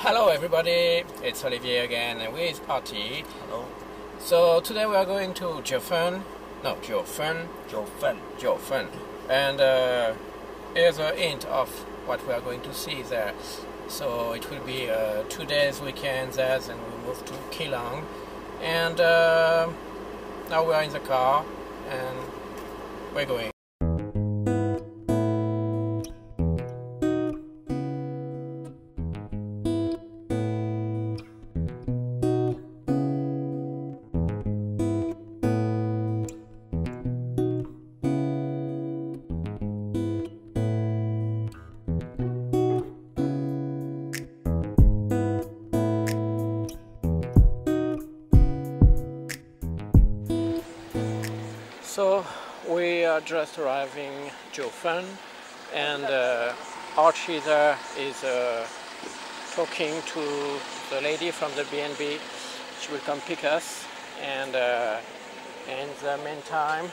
Hello everybody, it's Olivier again and with Arti. Hello. So today we are going to Jiufen. And here's a hint of what we are going to see there. So it will be 2 days weekend there, then we move to Keelung. And now we are in the car and we're going. So we are just arriving Jiufen, and Archie there is talking to the lady from the BNB. She will come pick us, and in the meantime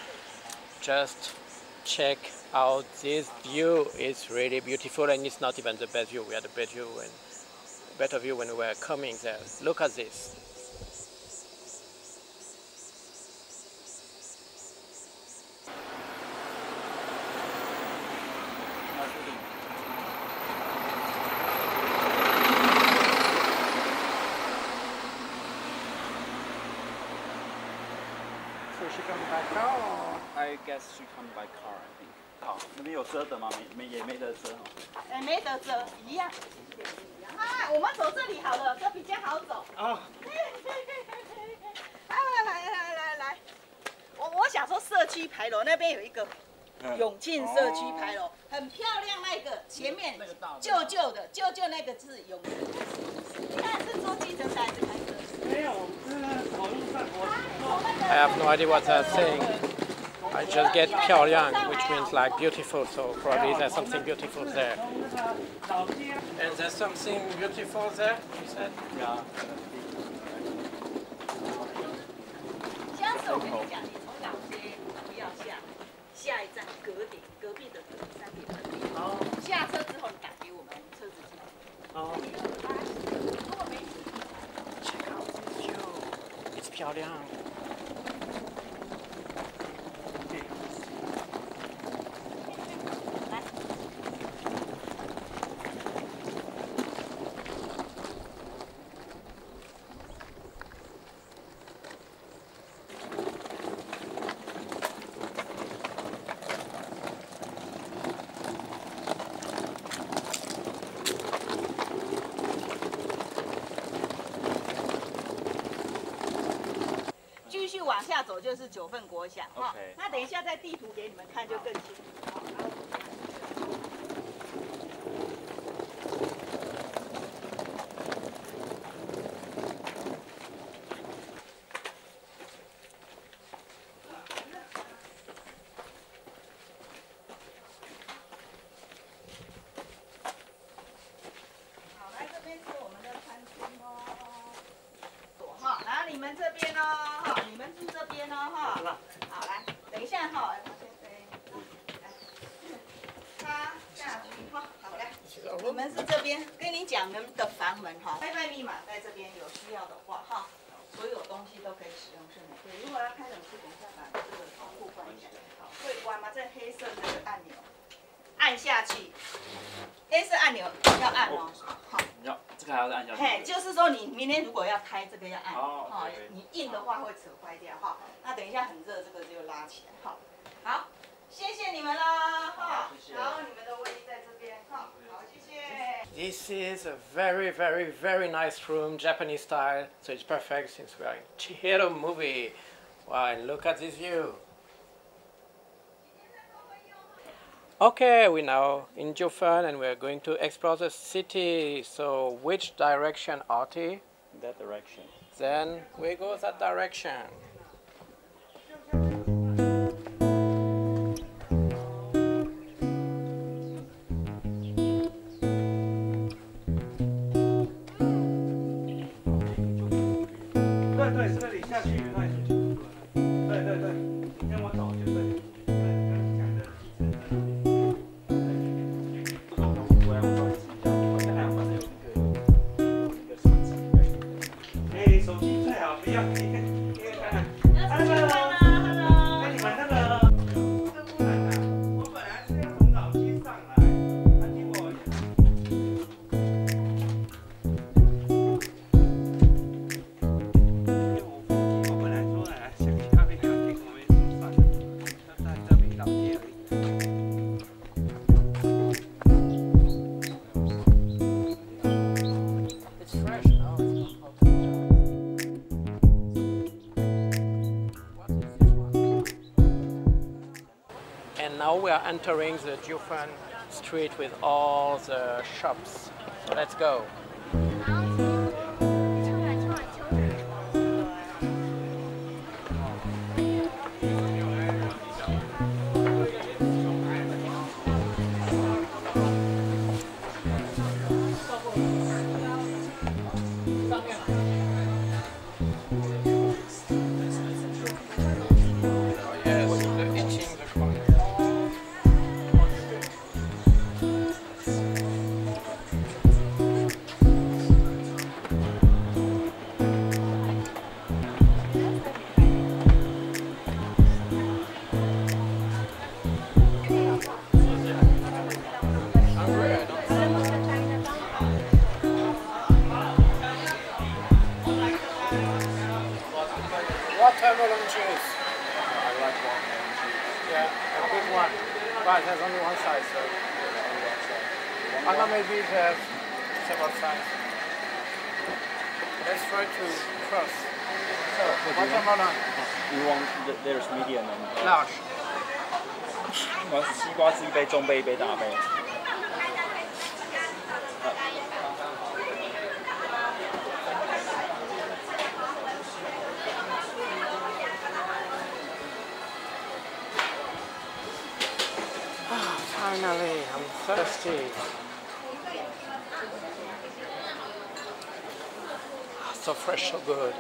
just check out this view. It's really beautiful, and it's not even the best view. We had a better view when we were coming there. Look at this. She come by car, or? I guess she come by car, I think. Oh, 那边有遮的吗？也没得遮。哎，没得遮，一样。啊，我们走这里好了，这比较好走。啊。来，我想说社区牌楼那边有一个永庆社区牌楼，很漂亮那个，前面旧旧那个字永。你看是坐计程车还是开车？没有，是走路上我。 I have no idea what they're saying. I just get Pyo Liang, which means like beautiful, so probably there's something beautiful there. And there's something beautiful there, you said? Yeah. Check out this view. It's Pyo Liang. This is a very, very, very nice room, Japanese style, so it's perfect since we are in Chihiro movie. Wow, and look at this view. Okay, we're now in Jiufen and we're going to explore the city. So which direction, Arti? That direction. Then we go that direction. Now we are entering the Jiufen street with all the shops. So let's go. Watermelon juice. I like watermelon juice. Yeah, a good one. But it has only one size, so I know maybe it has several sizes. Let's try to cross. So, watermelon. You want, there's medium and large. Finally, I'm thirsty. So fresh, so good.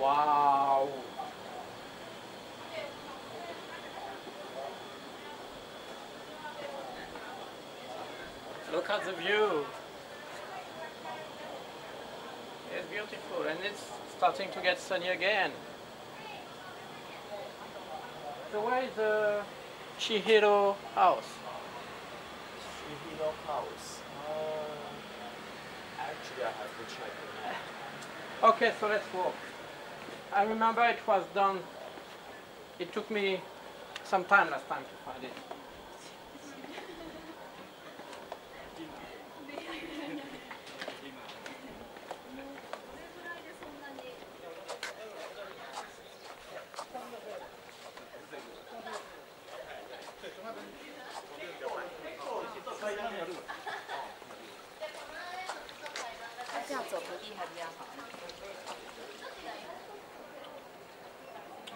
Wow! Look at the view! It's beautiful and it's starting to get sunny again. So where is the Chihiro house? Chihiro house? Actually I have to check it. Okay, so let's walk. I remember it was done, it took me some time last time to find it.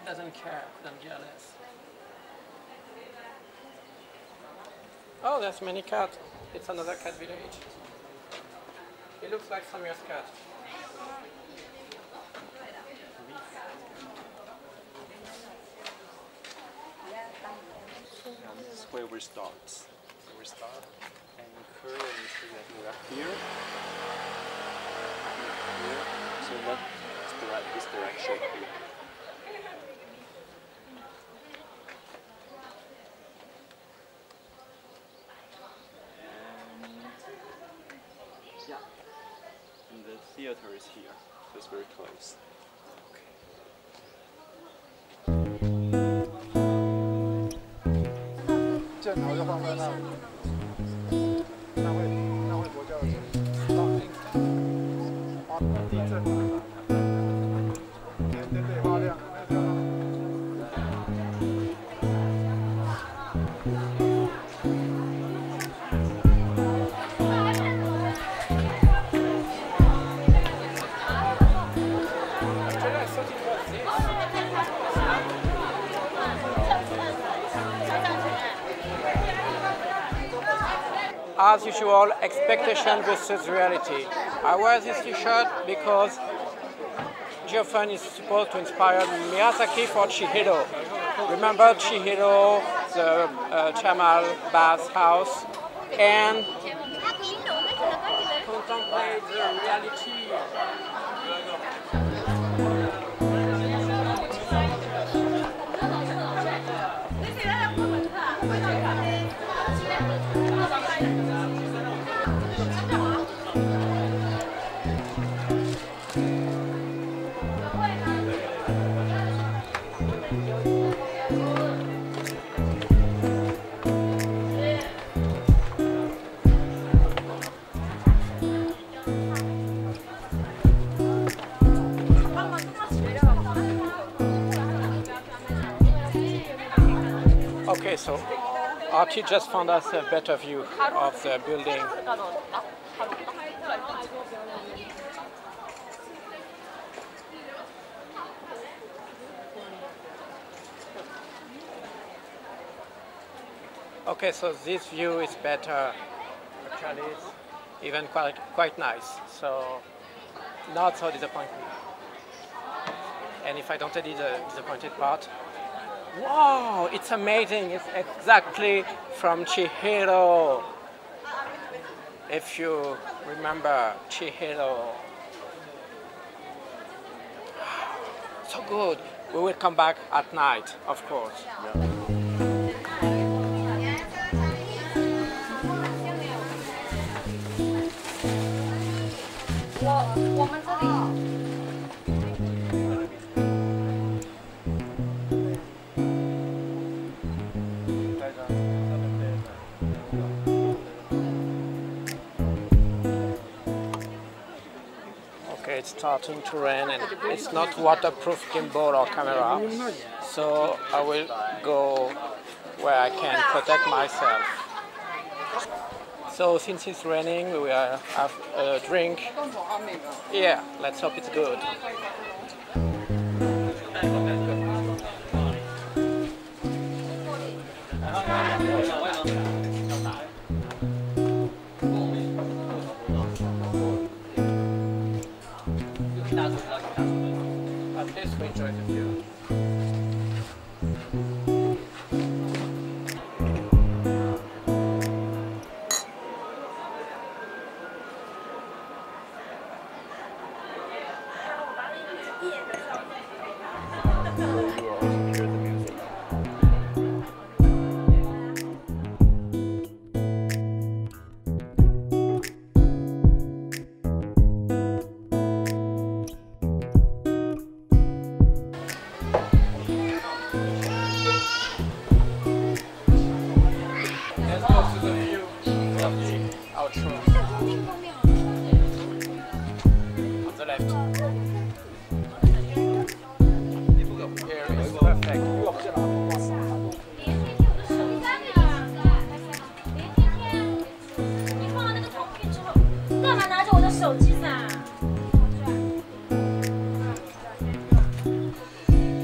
Doesn't care, doesn't jealous. Oh, there's many cats. It's another cat village. It looks like Samir's cat. And this is where we start. So we start and curl into that we are here. So what is the right this direction here? And the theater is here, so it's very close. As usual, expectation versus reality. I wear this t-shirt because Jiufen is supposed to inspire Miyazaki for Chihiro. Remember Chihiro, the Chamal Bath's house, and contemplate the reality. Okay, so Arti just found us a better view of the building. Okay, so this view is better. Actually, it's even quite nice. So not so disappointing. And if I don't edit the disappointed part. Wow, it's amazing. It's exactly from Chihiro. If you remember Chihiro. So good. We will come back at night, of course. Yeah. It's starting to rain and it's not waterproof gimbal or camera, so I will go where I can protect myself. So since it's raining, we will have a drink. Yeah, let's hope it's good.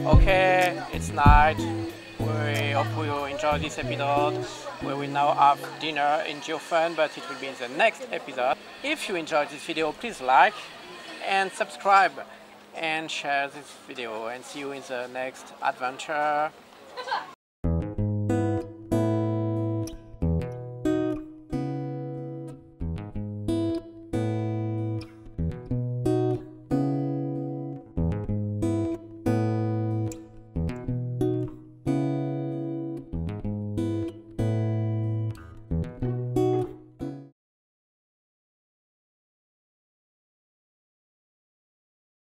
Okay, it's night. We hope you enjoyed this episode. We will now have dinner in Jiufen, but it will be in the next episode. If you enjoyed this video, please like and subscribe and share this video, and see you in the next adventure.